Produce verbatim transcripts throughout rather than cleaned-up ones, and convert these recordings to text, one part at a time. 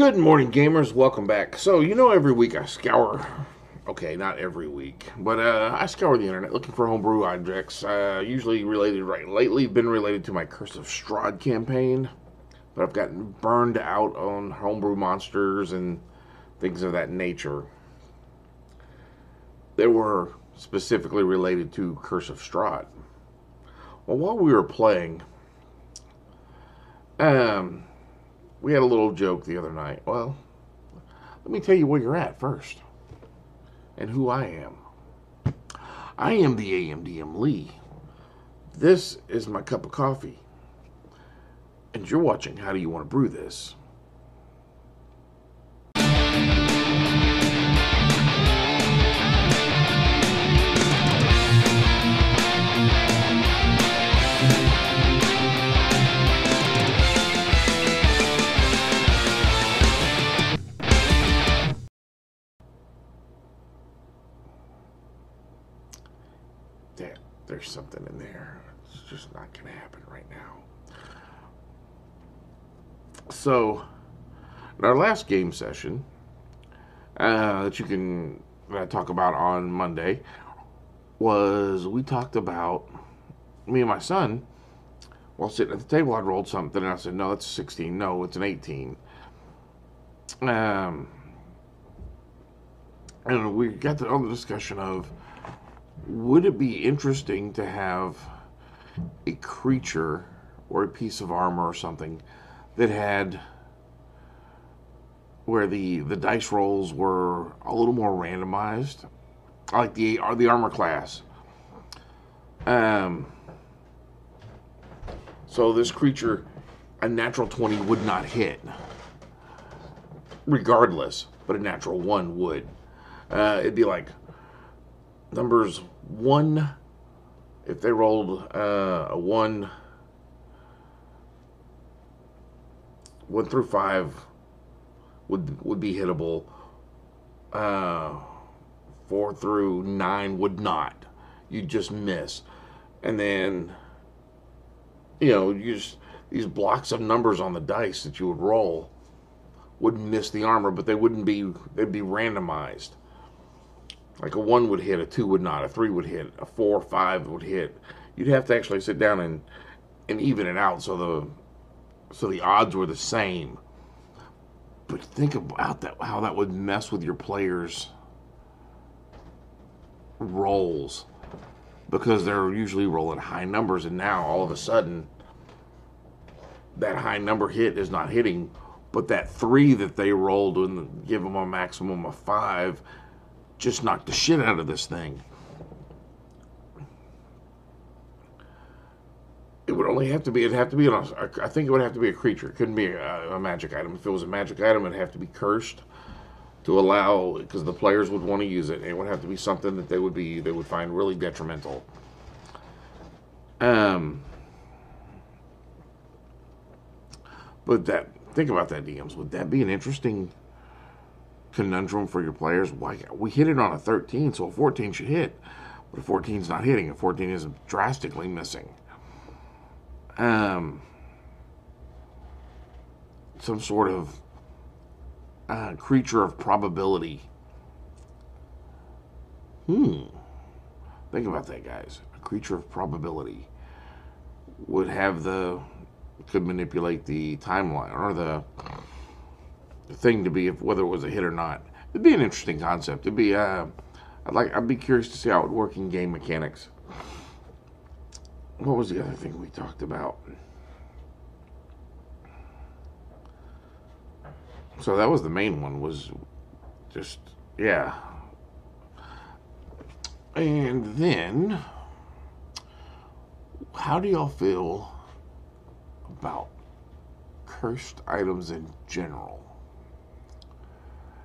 Good morning, gamers. Welcome back. So, you know, every week I scour, okay, not every week, but uh, I scour the internet looking for homebrew objects, uh, usually related, right, lately been related to my Curse of Strahd campaign, but I've gotten burned out on homebrew monsters and things of that nature that were specifically related to Curse of Strahd. Well, while we were playing, um... we had a little joke the other night. Well, let me tell you where you're at first and who I am. I am the A M D M Lee. This is my cup of coffee. And you're watching How Do You Want to Brew This? There's something in there. It's just not going to happen right now. So, in our last game session, uh, that you can that I talk about on Monday, was we talked about, me and my son, while sitting at the table, I rolled something, and I said, no, that's a sixteen. No, it's an eighteen. Um, and we got to, on the discussion of, would it be interesting to have a creature or a piece of armor or something that had where the the dice rolls were a little more randomized, like the or the armor class? Um, so this creature, a natural twenty would not hit, regardless, but a natural one would. Uh, it'd be like numbers one, if they rolled uh, a one, one through five would would be hittable. Uh, four through nine would not. You'd just miss. And then, you know, you just, these blocks of numbers on the dice that you would roll would miss the armor, but they wouldn't be, they'd be randomized. Like a one would hit, a two would not, a three would hit, a four, five would hit. You'd have to actually sit down and and even it out so the so the odds were the same. But think about that, how that would mess with your players' rolls, because they're usually rolling high numbers, and now all of a sudden that high number hit is not hitting, but that three that they rolled and give them a maximum of five just knocked the shit out of this thing. It would only have to be, it'd have to be, I think it would have to be a creature. It couldn't be a, a magic item. If it was a magic item, it'd have to be cursed to allow, because the players would want to use it. It would have to be something that they would be, they would find really detrimental. Um, but that, think about that, D Ms. Would that be an interesting conundrum for your players? Why, we hit it on a thirteen, so a fourteen should hit, but a fourteen's not hitting. A fourteen is drastically missing. Um, some sort of uh, creature of probability. Hmm. Think about that, guys. A creature of probability would have the, could manipulate the timeline or the thing to be, if whether it was a hit or not. It'd be an interesting concept. It'd be uh, I'd like I'd be curious to see how it would work in game mechanics. What was the other thing we talked about? So that was the main one. Was just yeah. And then, how do y'all feel about cursed items in general?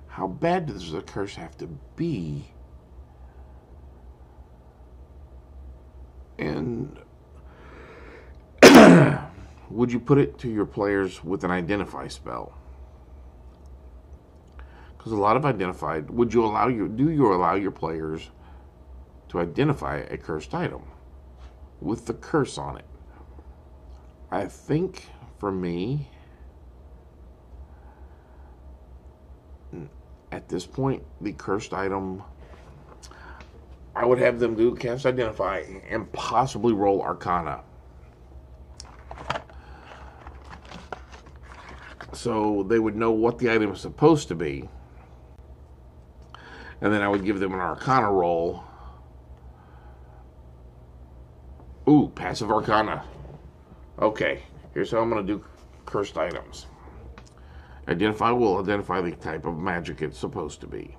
How bad does the curse have to be? And would you put it to your players with an identify spell? Because a lot of identified, would you allow your, do you allow your players to identify a cursed item with the curse on it? I think for me, at this point, the cursed item, I would have them do cast Identify and possibly roll Arcana. So they would know what the item is supposed to be. And then I would give them an Arcana roll. Ooh, passive Arcana. Okay, here's how I'm going to do cursed items. Identify will identify the type of magic it's supposed to be.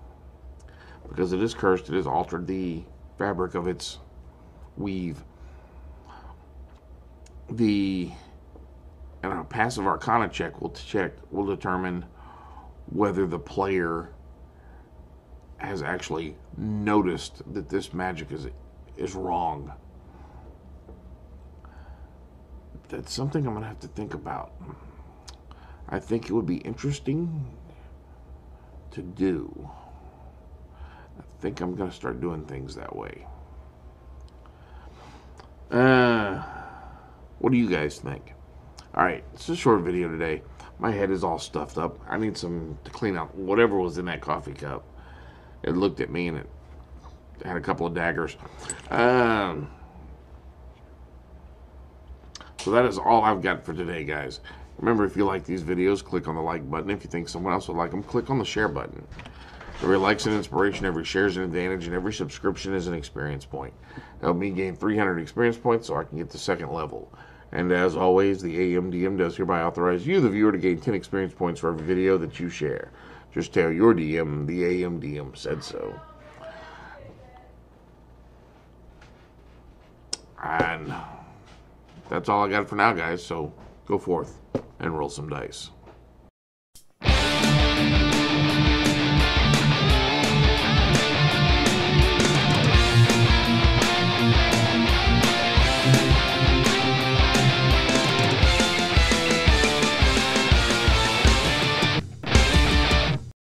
Because it is cursed, it has altered the fabric of its weave. The and a passive Arcana check will check will determine whether the player has actually noticed that this magic is is wrong. That's something I'm gonna have to think about. I think it would be interesting to do. I think I'm going to start doing things that way. Uh, what do you guys think? Alright, it's a short video today. My head is all stuffed up. I need some to clean out whatever was in that coffee cup. It looked at me and it had a couple of daggers. Um, so that is all I've got for today, guys. Remember, if you like these videos, click on the like button. If you think someone else would like them, click on the share button. Every like's an inspiration, every share is an advantage, and every subscription is an experience point. Help me gain three hundred experience points so I can get to second level. And as always, the A M D M does hereby authorize you, the viewer, to gain ten experience points for every video that you share. Just tell your D M the A M D M said so. And that's all I got for now, guys, so go forth and roll some dice.